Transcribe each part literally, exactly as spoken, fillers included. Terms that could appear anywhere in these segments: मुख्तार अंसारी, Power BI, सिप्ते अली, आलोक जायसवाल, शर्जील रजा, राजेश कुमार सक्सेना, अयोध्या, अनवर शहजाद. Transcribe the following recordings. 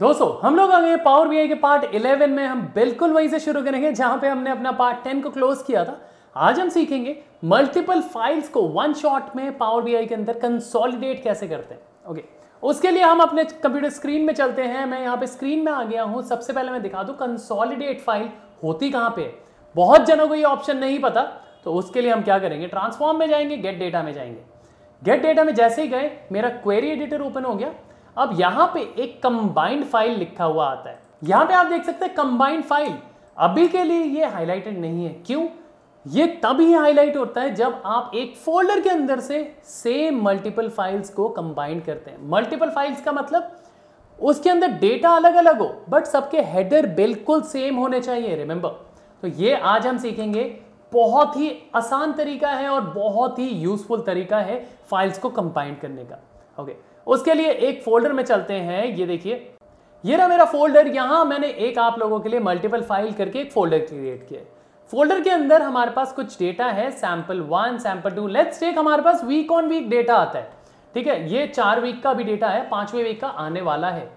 दोस्तों हम लोग आ गए पावर बीआई के पार्ट इलेवन में। हम बिल्कुल वहीं से शुरू करेंगे जहां पे हमने अपना पार्ट टेन को क्लोज किया था। आज हम सीखेंगे मल्टीपल फाइल्स को वन शॉट में पावर बीआई के अंदर कंसोलिडेट कैसे करते हैं। ओके, उसके लिए हम अपने कंप्यूटर स्क्रीन में चलते हैं। मैं यहाँ पे स्क्रीन में आ गया हूँ। सबसे पहले मैं दिखा दूँ कंसोलिडेट फाइल होती कहाँ पे है। बहुत जनों को ये ऑप्शन नहीं पता, तो उसके लिए हम क्या करेंगे, ट्रांसफॉर्म में जाएंगे, गेट डेटा में जाएंगे। गेट डेटा में जैसे ही गए मेरा क्वेरी एडिटर ओपन हो गया। अब यहाँ पे एक कंबाइंड फाइल लिखा हुआ आता है। यहाँ पे आप देख सकते हैं कंबाइंड फाइल। अभी के लिए ये हाईलाइटेड नहीं है। क्यों? ये तभी हाईलाइट होता है जब आप एक फोल्डर के अंदर से सेम मल्टीपल फाइल्स को कंबाइंड करते हैं। मल्टीपल फाइल्स का मतलब उसके अंदर डेटा अलग अलग हो बट सबके हेडर बिल्कुल सेम होने चाहिए। रिमेंबर, तो ये आज हम सीखेंगे। बहुत ही आसान तरीका है और बहुत ही यूजफुल तरीका है फाइल्स को कंबाइंड करने का। ओके, उसके लिए एक फोल्डर में चलते हैं। ये देखिए, ये रहा मेरा फोल्डर। यहाँ मैंने एक आप लोगों के लिए मल्टीपल फाइल करके एक फोल्डर क्रिएट किया है। फोल्डर के अंदर हमारे पास कुछ डेटा है, sample one, sample two. Let's take हमारे पास वीक ऑन वीक डेटा आता है। ठीक है, ये चार वीक का भी डेटा है, पांचवें वीक का आने वाला है,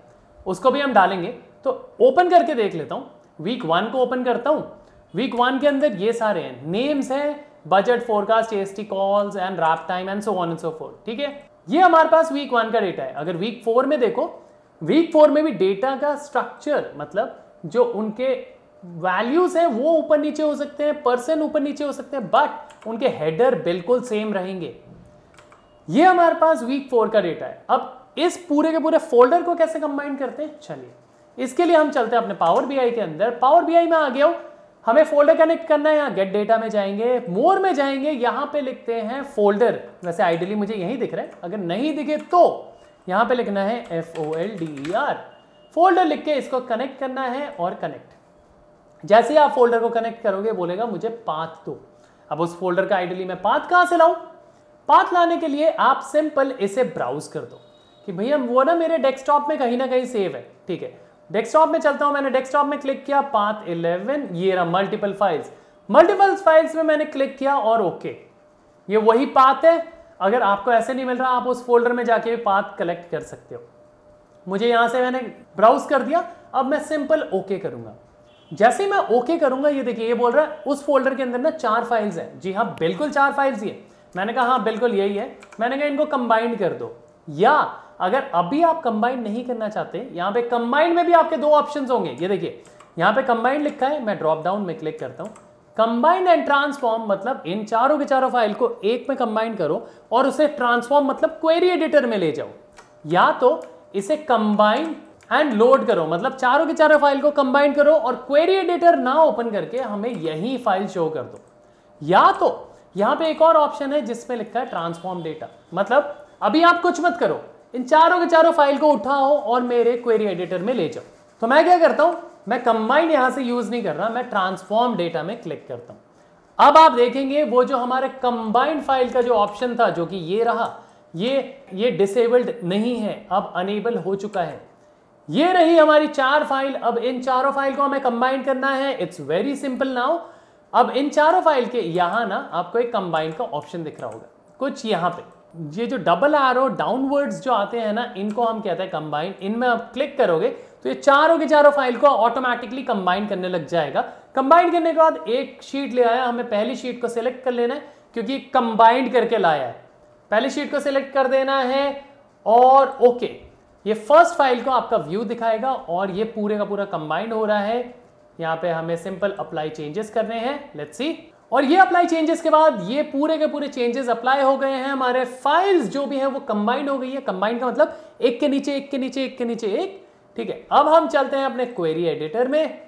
उसको भी हम डालेंगे। तो ओपन करके देख लेता हूँ। वीक वन को ओपन करता हूँ। वीक वन के अंदर ये सारे हैं, नेम्स हैं, budget, forecast, AST calls and wrap time and so on and so forth. ठीक है, ये हमारे पास वीक वन का डेटा है। अगर वीक फोर में देखो, वीक फोर में भी डेटा का स्ट्रक्चर, मतलब जो उनके वैल्यूज हैं वो ऊपर नीचे हो सकते हैं, परसेंट ऊपर नीचे हो सकते हैं, बट उनके हेडर बिल्कुल सेम रहेंगे। ये हमारे पास वीक फोर का डेटा है। अब इस पूरे के पूरे फोल्डर को कैसे कंबाइन करते हैं, चलिए इसके लिए हम चलते हैं अपने पावर बीआई के अंदर। पावर बीआई में आ गया हूं। हमें फोल्डर कनेक्ट करना है। यहाँ गेट डेटा में जाएंगे, मोर में जाएंगे, यहाँ पे लिखते हैं फोल्डर। वैसे आइडियली मुझे यही दिख रहा है, अगर नहीं दिखे तो यहाँ पे लिखना है F O L D E R, folder लिख के इसको कनेक्ट करना है। और कनेक्ट, जैसे ही आप फोल्डर को कनेक्ट करोगे बोलेगा मुझे पाथ दो। अब उस फोल्डर का आइडियली मैं पाथ कहाँ से लाऊं? पाथ लाने के लिए आप सिंपल इसे ब्राउज कर दो कि भैया वो ना मेरे डेस्कटॉप में कहीं ना कहीं सेव है। ठीक है, डेस्कटॉप में चलता हूं। मैंने डेस्कटॉप में क्लिक किया, पाथ इलेवन, ये रहा मल्टीपल फाइल्स। मल्टीपल फाइल्स में मैंने क्लिक किया और ओके okay. ये वही पाथ है। अगर आपको ऐसे नहीं मिल रहा, आप उस फोल्डर में जाके भी पाथ कलेक्ट कर सकते हो। मुझे यहां से मैंने ब्राउज कर दिया। अब मैं सिंपल ओके okay करूंगा। जैसे ही मैं ओके okay करूंगा, ये देखिए ये बोल रहा है उस फोल्डर के अंदर ना चार फाइल्स हैं। जी हाँ, बिल्कुल चार फाइल्स ही है। मैंने कहा हाँ बिल्कुल यही है। मैंने कहा इनको कंबाइंड कर दो, या अगर अभी आप कंबाइन नहीं करना चाहते, यहाँ पे कंबाइन में भी आपके दो ऑप्शंस होंगे। ये देखिए यहाँ पे कंबाइन लिखा है, मैं ड्रॉप डाउन में क्लिक करता हूँ। कंबाइन एंड ट्रांसफॉर्म मतलब इन चारों के चारों फाइल को एक में कंबाइन करो और उसे ट्रांसफॉर्म मतलब क्वेरी एडिटर में ले जाओ, या तो इसे कंबाइन एंड लोड करो मतलब चारों के चारों फाइल को कंबाइन करो और क्वेरी एडिटर ना ओपन करके हमें यही फाइल शो कर दो, या तो यहाँ पे एक और ऑप्शन है जिसमें लिखा है ट्रांसफॉर्म डेटा, मतलब अभी आप कुछ मत करो, इन चारों के चारों फाइल को उठाओ और मेरे क्वेरी एडिटर में ले जाओ। तो मैं क्या करता हूं, मैं कंबाइन यहां से यूज नहीं कर रहा, मैं ट्रांसफॉर्म डेटा में क्लिक करता हूं। अब आप देखेंगे वो जो हमारे कंबाइन फाइल का जो ऑप्शन था, जो कि ये रहा, ये ये डिसेबल्ड नहीं है, अब अनेबल हो चुका है। ये रही हमारी चार फाइल। अब इन चारों फाइल को हमें कंबाइन करना है। It's very simple now. अब इन चारों फाइल के यहां ना आपको एक कंबाइन का ऑप्शन दिख रहा होगा, कुछ यहाँ पे ये जो डबल एरो डाउनवर्ड्स जो आते हैं ना, इनको हम कहते हैं कंबाइन। इनमें आप क्लिक करोगे तो ये चारों के चारों फाइल को ऑटोमेटिकली कंबाइन करने लग जाएगा। कंबाइन करने के बाद एक शीट ले आया, हमें पहली शीट को सिलेक्ट कर लेना है क्योंकि कंबाइंड करके लाया है। पहली शीट को सिलेक्ट कर देना है और ओके, ये फर्स्ट फाइल को आपका व्यू दिखाएगा और ये पूरे का पूरा कंबाइंड हो रहा है। यहाँ पे हमें सिंपल अप्लाई चेंजेस करने हैं। Let's see. और ये अप्लाई चेंजेस के बाद ये पूरे के पूरे चेंजेस अप्लाई हो गए हैं। हमारे फाइल्स जो भी हैं वो कंबाइंड हो गई है। कंबाइंड का मतलब एक के नीचे एक के नीचे एक के नीचे एक। ठीक है, अब हम चलते हैं अपने क्वेरी एडिटर में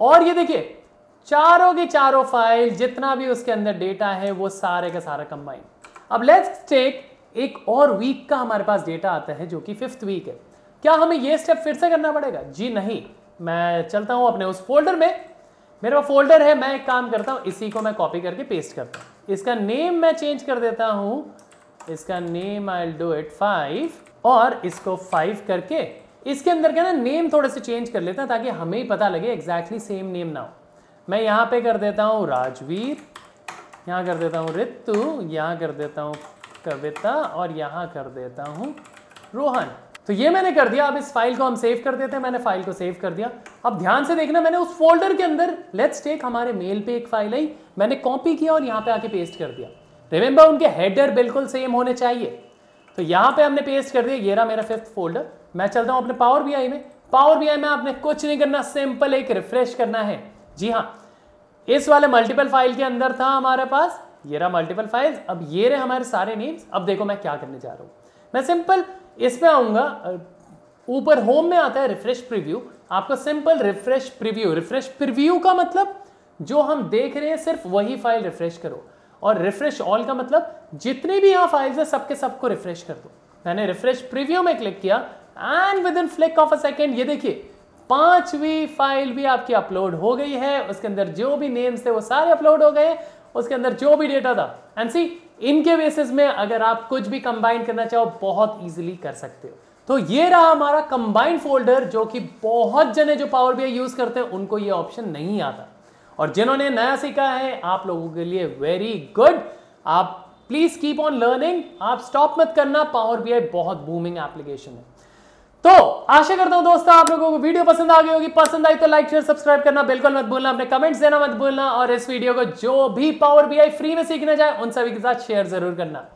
और ये देखिए चारों के चारों फाइल, जितना भी उसके अंदर डेटा है वो सारे का सारा कंबाइंड। अब लेट्स टेक एक और वीक का हमारे पास डेटा आता है जो कि फिफ्थ वीक है। क्या हमें ये स्टेप फिर से करना पड़ेगा? जी नहीं। मैं चलता हूँ अपने उस फोल्डर में, मेरा फोल्डर है। मैं एक काम करता हूँ, इसी को मैं कॉपी करके पेस्ट करता हूँ। इसका नेम मैं चेंज कर देता हूँ। इसका name I will do it five और इसको फाइव करके इसके अंदर का ना नेम थोड़े से चेंज कर लेता हूँ ताकि हमें ही पता लगे एग्जैक्टली सेम नेम ना हो। मैं यहाँ पे कर देता हूँ राजवीर, यहाँ कर देता हूँ रितु, यहाँ कर देता हूँ कविता और यहाँ कर देता हूँ रोहन। तो ये मैंने कर दिया। अब इस फाइल को हम सेव कर देते हैं, मैंने फाइल को सेव कर दिया। अब ध्यान से देखना, मैंने उस फोल्डर के अंदर लेट्स टेक हमारे मेल पे एक फाइल आई, मैंने कॉपी किया और यहाँ पे आके पेस्ट कर दिया। रिमेंबर उनके हेडर बिल्कुल सेम होने चाहिए, तो यहाँ पे हमने पेस्ट कर दिया। ये रहा मेरा फिफ्थ फोल्डर। मैं चलता हूँ अपने पावर बी आई में। पावर बी आई में आपने कुछ नहीं करना, सिंपल एक रिफ्रेश करना है। जी हाँ, इस वाले मल्टीपल फाइल के अंदर था हमारे पास, ये रहा मल्टीपल फाइल्स। अब ये रहे हमारे सारे नेम्स। अब देखो मैं क्या करने जा रहा हूँ, मैं सिंपल इसमें आऊँगा, ऊपर होम में आता है रिफ्रेश प्रीव्यू। आपका simple refresh preview, refresh preview का मतलब जो हम देख रहे हैं सिर्फ वही फाइल रिफ्रेश करो, और रिफ्रेश ऑल का मतलब जितनी भी यहाँ फाइल्स है सबके सबको रिफ्रेश कर दो। मैंने रिफ्रेश प्रीव्यू में क्लिक किया and within flick of a second ये देखिए पांचवी फाइल भी आपकी अपलोड हो गई है। उसके अंदर जो भी नेम्स थे वो सारे अपलोड हो गए, उसके अंदर जो भी डेटा था। एंड सी, इनके बेसिस में अगर आप कुछ भी कंबाइन करना चाहो बहुत इजीली कर सकते हो। तो ये रहा हमारा कंबाइन फोल्डर, जो कि बहुत जने जो पावर बी आई यूज करते हैं उनको ये ऑप्शन नहीं आता, और जिन्होंने नया सीखा है आप लोगों के लिए वेरी गुड। आप प्लीज कीप ऑन लर्निंग, आप स्टॉप मत करना। पावर बी आई बहुत बूमिंग एप्लीकेशन है। तो आशा करता हूं दोस्तों आप लोगों को वीडियो पसंद आ गई होगी। पसंद आई तो लाइक शेयर सब्सक्राइब करना बिल्कुल मत भूलना, अपने कमेंट्स देना मत भूलना, और इस वीडियो को जो भी पावर बी आई फ्री में सीखना चाहे उन सभी के साथ शेयर जरूर करना।